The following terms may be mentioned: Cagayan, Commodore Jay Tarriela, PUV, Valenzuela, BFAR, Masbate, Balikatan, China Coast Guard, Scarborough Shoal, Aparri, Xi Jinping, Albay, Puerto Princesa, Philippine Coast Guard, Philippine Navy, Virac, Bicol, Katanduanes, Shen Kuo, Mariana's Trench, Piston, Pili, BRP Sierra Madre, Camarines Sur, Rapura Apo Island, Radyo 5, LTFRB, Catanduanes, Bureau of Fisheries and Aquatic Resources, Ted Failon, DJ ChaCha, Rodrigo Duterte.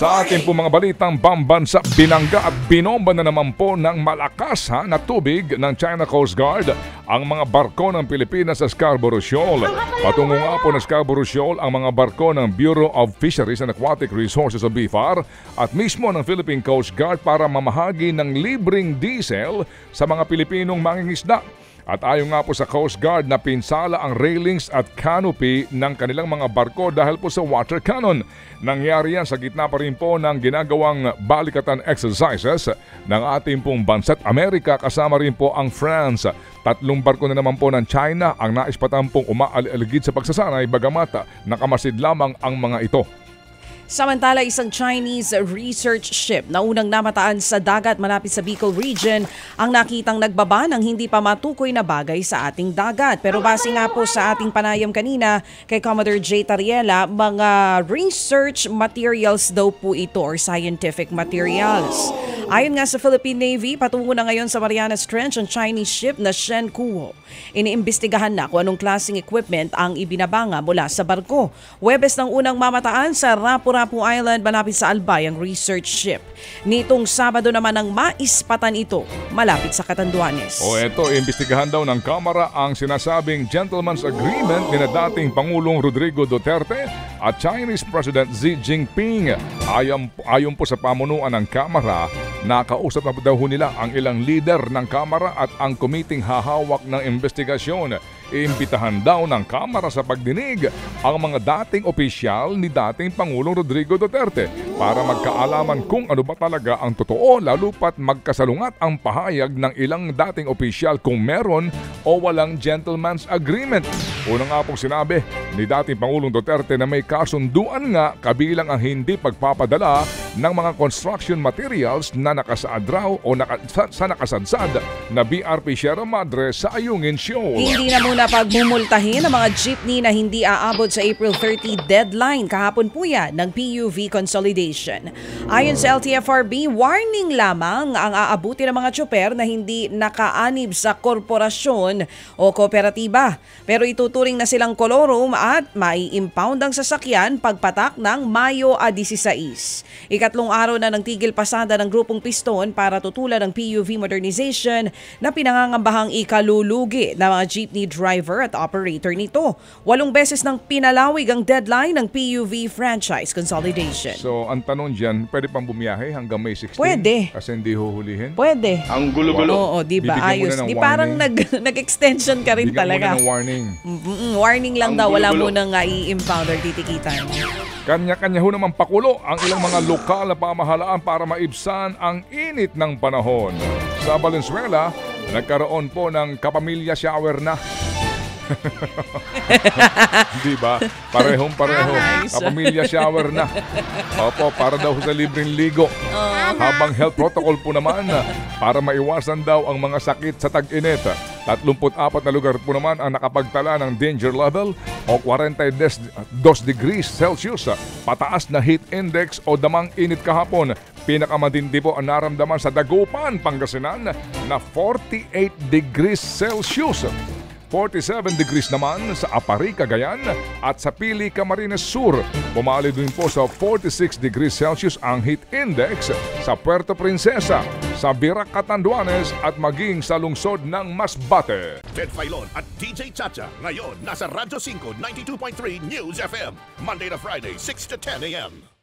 Sa ating po mga balitang pambansa, binangga at binomba na naman po ng malakas na tubig ng China Coast Guard ang mga barko ng Pilipinas sa Scarborough Shoal. Patungo nga po ng Scarborough Shoal ang mga barko ng Bureau of Fisheries and Aquatic Resources o BFAR at mismo ng Philippine Coast Guard para mamahagi ng libreng diesel sa mga Pilipinong mangingisda. At ayon nga po sa Coast Guard na pinsala ang railings at canopy ng kanilang mga barko dahil po sa water cannon. Nangyari yan sa gitna pa rin po ng ginagawang balikatan exercises ng ating pong bansa't Amerika, kasama rin po ang France. Tatlong barko na naman po ng China ang naispatan pong umaaligid sa pagsasanay bagamat nakamasid lamang ang mga ito. Samantala, isang Chinese research ship na unang namataan sa dagat malapit sa Bicol region ang nakitang nagbaba ng hindi pa matukoy na bagay sa ating dagat. Pero base nga po sa ating panayam kanina kay Commodore Jay Tarriela, mga research materials daw po ito or scientific materials. Ayon nga sa Philippine Navy, patungo na ngayon sa Mariana's Trench ang Chinese ship na Shen Kuo. Iniimbestigahan na kung anong klaseng equipment ang ibinabanga mula sa barko. Huwebes ng unang mamataan sa Rapura Apo Island malapit sa Albay ang research ship. Nitong Sabado naman ang maispatan ito malapit sa Katanduanes. O eto, imbestigahan daw ng Kamara ang sinasabing gentleman's agreement ni dating Pangulong Rodrigo Duterte at Chinese President Xi Jinping. Ayon po sa pamunuan ng Kamara, nakausap na daw nila ang ilang leader ng Kamara at ang komiting hahawak ng investigasyon. Iimbitahan daw ng Kamara sa pagdinig ang mga dating opisyal ni dating Pangulong Rodrigo Duterte para magkaalaman kung ano ba talaga ang totoo, lalo pat magkasalungat ang pahayag ng ilang dating opisyal kung meron o walang gentleman's agreement. Una nga pong sinabi ni dating Pangulong Duterte na may kasunduan nga, kabilang ang hindi pagpapadala ng mga construction materials na nakasaad raw o nakasadsad na BRP Sierra Madre sa Ayungin Shoal. Hindi na muna pagmumultahin ang mga jeepney na hindi aabot sa April 30 deadline. Kahapon po yan ng PUV consolidation. Ayon sa LTFRB, warning lamang ang aabuti ng mga tsoper na hindi nakaanib sa korporasyon o kooperatiba. Pero ituturing na silang kolorum at mai-impound ang sasakyan pagpatak ng Mayo 16. Ikatlong araw na ng tigil pasada ng grupong Piston para tutulan ng PUV modernization na pinangangambahang ikalulugi ng mga jeepney driver at operator nito. 8 beses nang pinalawig ang deadline ng PUV franchise consolidation. So, ang tanong dyan, pwede pang bumiyahe hanggang May 16? Pwede. Kasi hindi huhulihin? Pwede. Ang gulo-gulo. Oo, diba? Ayos. Di parang nag-extension ka rin talaga. Bigyan muna ng warning. Warning lang daw. Wala mo nang i-impound or titikitan. Kanya-kanya ho naman pakulo ang ilang mga lokal na pamahalaan para maibsan ang init ng panahon. Sa Valenzuela, nagkaroon po ng kapamilya shower na. Di ba? Parehong-pareho. Kapamilya shower na. Opo, para daw sa libreng ligo. Habang health protocol po naman para maiwasan daw ang mga sakit sa tag-init. 34 na lugar po naman ang nakapagtala ng danger level o 42 degrees Celsius, pataas na heat index o damang init kahapon. Pinakamatindi po ang naramdaman sa Dagupan, Pangasinan na 48 degrees Celsius. 47 degrees naman sa Aparri, Cagayan at sa Pili, Camarines Sur. Bumali din po sa 46 degrees Celsius ang heat index sa Puerto Princesa, sa Virac, Catanduanes at maging sa lungsod ng Masbate. Ted Failon at DJ ChaCha ngayon nasa Radyo 5 92.3 News FM, Monday to Friday 6 to 10 a.m.